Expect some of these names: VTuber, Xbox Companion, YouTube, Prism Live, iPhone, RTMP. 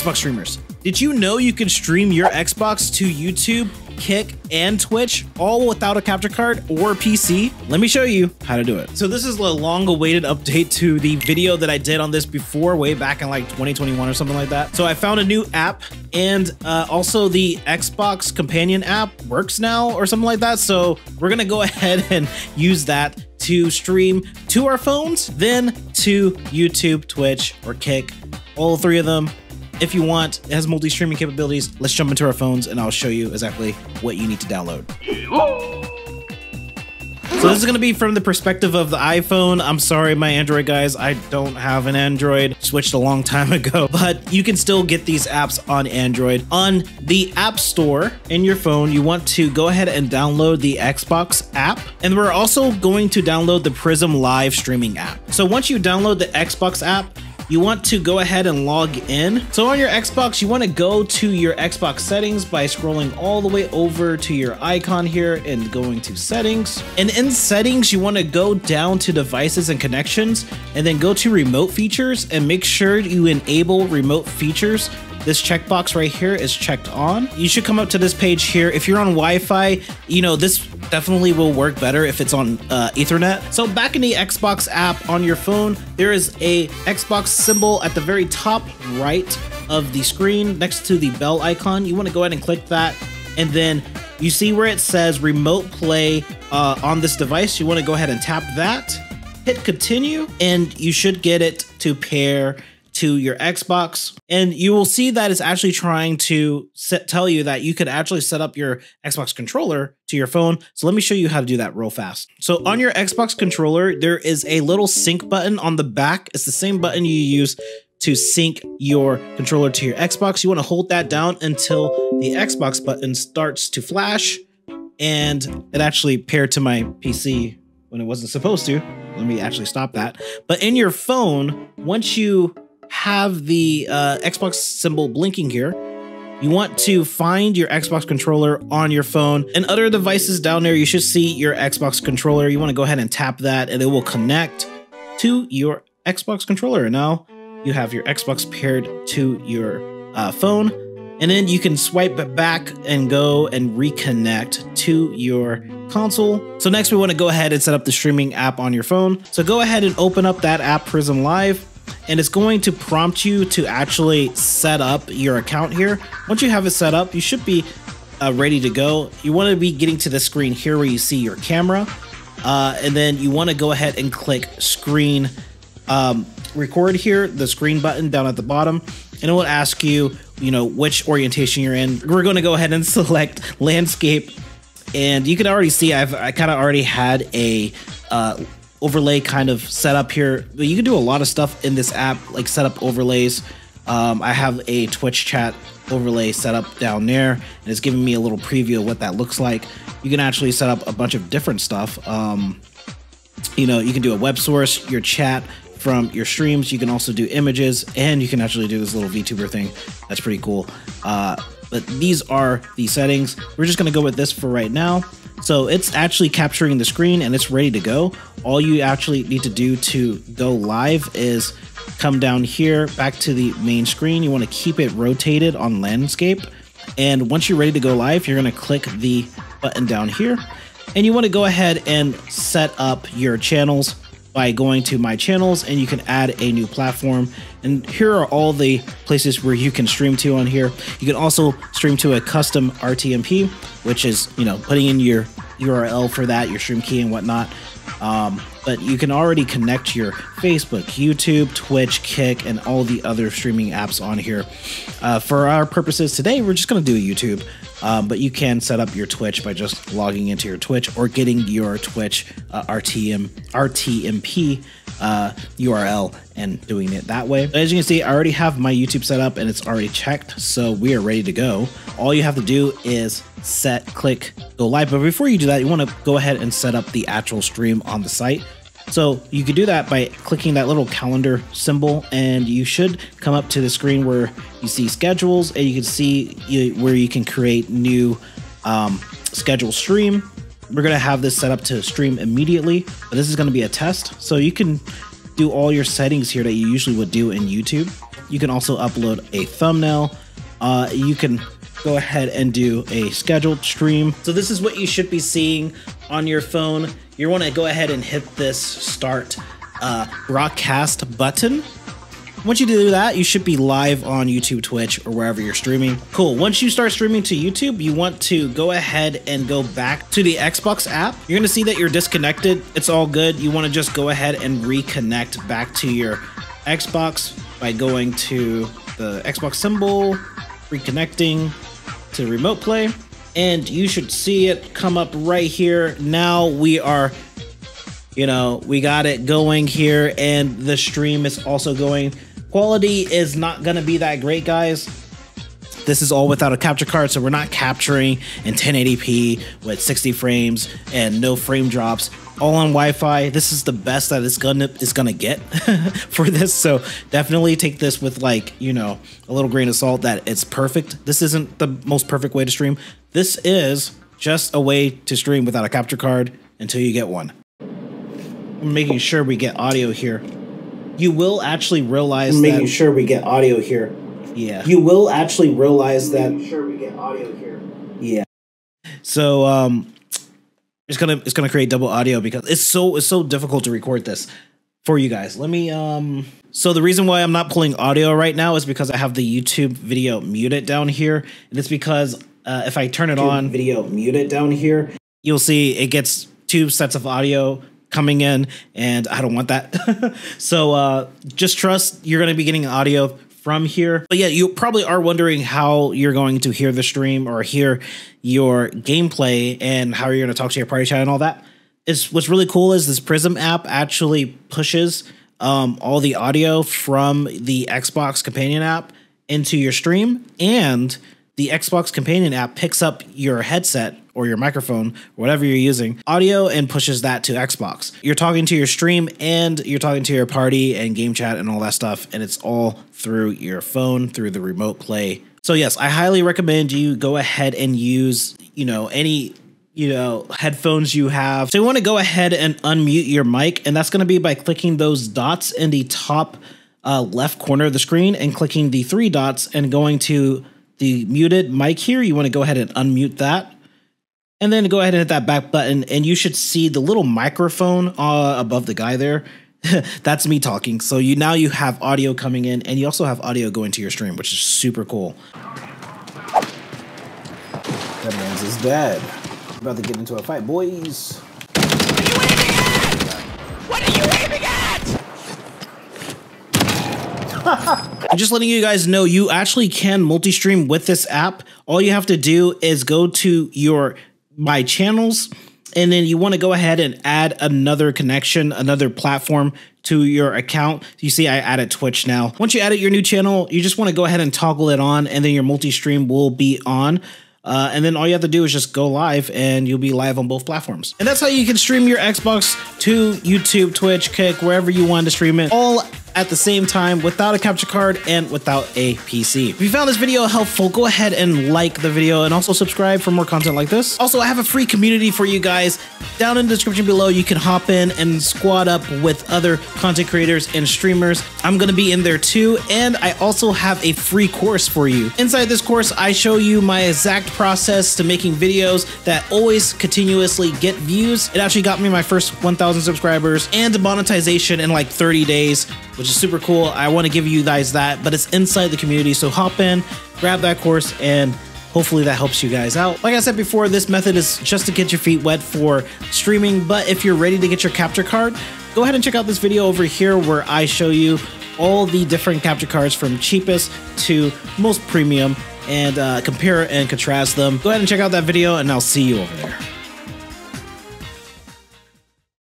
Xbox streamers. Did you know you can stream your Xbox to YouTube, Kick, and Twitch, all without a capture card or PC? Let me show you how to do it. So this is a long-awaited update to the video that I did on this before, way back in like 2021 or something like that. So I found a new app, and also the Xbox Companion app works now or something like that. So we're gonna go ahead and use that to stream to our phones, then to YouTube, Twitch, or Kick, all three of them. If you want, it has multi-streaming capabilities. Let's jump into our phones and I'll show you exactly what you need to download. So this is gonna be from the perspective of the iPhone. I'm sorry, my Android guys, I don't have an Android. Switched a long time ago, but you can still get these apps on Android. On the App Store in your phone, you want to go ahead and download the Xbox app. And we're also going to download the Prism Live streaming app. So once you download the Xbox app, you want to go ahead and log in. So on your Xbox, you want to go to your Xbox settings by scrolling all the way over to your icon here and going to settings. And in settings, you want to go down to devices and connections and then go to remote features and make sure you enable remote features. This checkbox right here is checked on. You should come up to this page here. If you're on Wi-Fi, you know, this definitely will work better if it's on Ethernet. So back in the Xbox app on your phone, there is a Xbox symbol at the very top right of the screen next to the bell icon. You want to go ahead and click that, and then you see where it says remote play on this device. You want to go ahead and tap that, hit continue, and you should get it to pair to your Xbox, and you will see that it's actually trying to tell you that you could actually set up your Xbox controller to your phone. So let me show you how to do that real fast. So on your Xbox controller, there is a little sync button on the back. It's the same button you use to sync your controller to your Xbox. You want to hold that down until the Xbox button starts to flash, and it actually paired to my PC when it wasn't supposed to. Let me actually stop that. But in your phone, once you have the Xbox symbol blinking here, you want to find your Xbox controller on your phone, and other devices down there, you should see your Xbox controller. You want to go ahead and tap that, and it will connect to your Xbox controller. Now you have your Xbox paired to your phone, and then you can swipe back and go and reconnect to your console. So next we want to go ahead and set up the streaming app on your phone. So go ahead and open up that app, Prism Live. And it's going to prompt you to actually set up your account here. Once you have it set up, you should be ready to go. You want to be getting to the screen here where you see your camera. And then you want to go ahead and click screen record here, the screen button down at the bottom. And it will ask you, you know, which orientation you're in. We're going to go ahead and select landscape. And you can already see I kind of already had a overlay kind of set up here, but you can do a lot of stuff in this app, like set up overlays. I have a Twitch chat overlay set up down there, and it's giving me a little preview of what that looks like. You can actually set up a bunch of different stuff. You know, you can do a web source, your chat from your streams. You can also do images, and you can actually do this little VTuber thing. That's pretty cool. But these are the settings. We're just gonna go with this for right now. So it's actually capturing the screen and it's ready to go. All you actually need to do to go live is come down here back to the main screen. You want to keep it rotated on landscape. And once you're ready to go live, you're going to click the button down here. And you want to go ahead and set up your channels by going to My Channels, and you can add a new platform. And here are all the places where you can stream to on here. You can also stream to a custom RTMP, which is, you know, putting in your URL for that, your stream key and whatnot. But you can already connect your Facebook, YouTube, Twitch, Kick, and all the other streaming apps on here. For our purposes today, we're just going to do YouTube, but you can set up your Twitch by just logging into your Twitch or getting your Twitch RTMP URL and doing it that way. As you can see, I already have my YouTube set up and it's already checked, so we are ready to go. All you have to do is click go live. But before you do that, you want to go ahead and set up the actual stream on the site. So you can do that by clicking that little calendar symbol, and you should come up to the screen where you see schedules, and you can see where you can create new schedule stream. We're going to have this set up to stream immediately, but this is going to be a test. So you can do all your settings here that you usually would do in YouTube. You can also upload a thumbnail. You can go ahead and do a scheduled stream. So this is what you should be seeing on your phone. You want to go ahead and hit this start broadcast button. Once you do that, you should be live on YouTube, Twitch, or wherever you're streaming. Cool. Once you start streaming to YouTube, you want to go ahead and go back to the Xbox app. You're going to see that you're disconnected. It's all good. You want to just go ahead and reconnect back to your Xbox by going to the Xbox symbol, reconnecting to remote play, and you should see it come up right here. Now we are, you know, we got it going here, and the stream is also going. Quality is not going to be that great, guys. This is all without a capture card, so we're not capturing in 1080p with 60 frames and no frame drops, all on Wi-Fi. This is the best that it's gonna get for this, so definitely take this with, like, you know, a little grain of salt that it's perfect. This isn't the most perfect way to stream. This is just a way to stream without a capture card until you get one. Making sure we get audio here. You will actually realize making sure we get audio here. Yeah. You will actually realize that. Making sure we get audio here. Yeah. So it's gonna create double audio because it's so difficult to record this for you guys. Let me So the reason why I'm not pulling audio right now is because I have the YouTube video muted down here, and it's because if I turn it on, video muted down here, you'll see it gets two sets of audio coming in, and I don't want that. So just trust you're going to be getting audio from here. But yeah, you probably are wondering how you're going to hear the stream or hear your gameplay and how you're going to talk to your party chat and all that. What's really cool is this Prism app actually pushes all the audio from the Xbox Companion app into your stream, and the Xbox Companion app picks up your headset or your microphone, whatever you're using, audio, and pushes that to Xbox. You're talking to your stream and you're talking to your party and game chat and all that stuff, and it's all through your phone, through the remote play. So yes, I highly recommend you go ahead and use, you know, any, you know, headphones you have. So you want to go ahead and unmute your mic, and that's going to be by clicking those dots in the top left corner of the screen and clicking the three dots and going to the muted mic here. You want to go ahead and unmute that, and then go ahead and hit that back button, and you should see the little microphone above the guy there. That's me talking. So now you have audio coming in, and you also have audio going to your stream, which is super cool. That man's is dead. About to get into a fight, boys. What are you aiming at? What are you aiming at? I'm just letting you guys know you actually can multi-stream with this app. All you have to do is go to your My Channels, and then you want to go ahead and add another connection, another platform to your account. You see I added Twitch now. Once you added your new channel, you just want to go ahead and toggle it on, and then your multi-stream will be on. And then all you have to do is just go live, and you'll be live on both platforms. And that's how you can stream your Xbox to YouTube, Twitch, Kick, wherever you want to stream it, all at the same time without a capture card and without a PC. If you found this video helpful, go ahead and like the video and also subscribe for more content like this. Also, I have a free community for you guys down in the description below. You can hop in and squad up with other content creators and streamers. I'm going to be in there too. And I also have a free course for you. Inside this course, I show you my exact process to making videos that always continuously get views. It actually got me my first 1,000 subscribers and monetization in like 30 days, which is super cool. I want to give you guys that, but it's inside the community. So hop in, grab that course, and hopefully that helps you guys out. Like I said before, this method is just to get your feet wet for streaming, but if you're ready to get your capture card, go ahead and check out this video over here where I show you all the different capture cards from cheapest to most premium, and compare and contrast them. Go ahead and check out that video, and I'll see you over there.